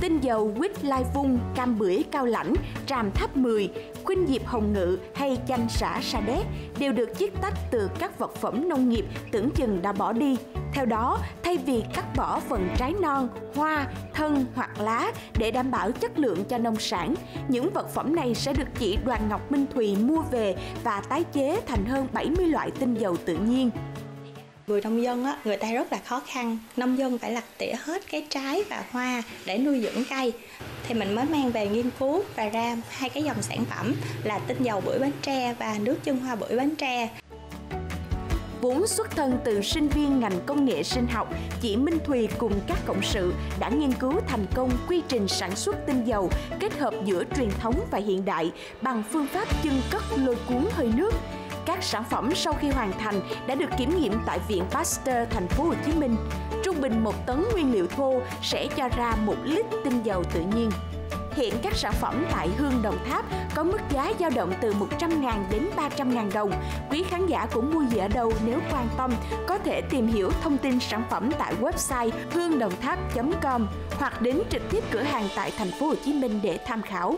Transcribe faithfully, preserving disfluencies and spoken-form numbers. tinh dầu quýt lai vung, cam bưởi Cao Lãnh, tràm tháp mười, khuynh diệp hồng ngự hay chanh sả sa đéc đều được chiết tách từ các vật phẩm nông nghiệp tưởng chừng đã bỏ đi. Theo đó, thay vì cắt bỏ phần trái non, hoa, thân hoặc lá để đảm bảo chất lượng cho nông sản, những vật phẩm này sẽ được chị Đoàn Ngọc Minh Thùy mua về và tái chế thành hơn bảy mươi loại tinh dầu tự nhiên. Người nông dân á, người ta rất là khó khăn, nông dân phải lặt tỉa hết cái trái và hoa để nuôi dưỡng cây. Thì mình mới mang về nghiên cứu và ra hai cái dòng sản phẩm là tinh dầu bưởi bánh tre và nước chân hoa bưởi bánh tre. Vốn xuất thân từ sinh viên ngành công nghệ sinh học, chị Minh Thùy cùng các cộng sự đã nghiên cứu thành công quy trình sản xuất tinh dầu kết hợp giữa truyền thống và hiện đại bằng phương pháp chưng cất lôi cuốn hơi nước. Các sản phẩm sau khi hoàn thành đã được kiểm nghiệm tại Viện Pasteur Thành phố Hồ Chí Minh. Trung bình một tấn nguyên liệu thô sẽ cho ra một lít tinh dầu tự nhiên. Hiện các sản phẩm tại Hương Đồng Tháp có mức giá dao động từ một trăm nghìn đến ba trăm nghìn đồng. Quý khán giả cũng mua gì ở đâu nếu quan tâm có thể tìm hiểu thông tin sản phẩm tại website hương đồng tháp chấm com hoặc đến trực tiếp cửa hàng tại Thành phố Hồ Chí Minh để tham khảo.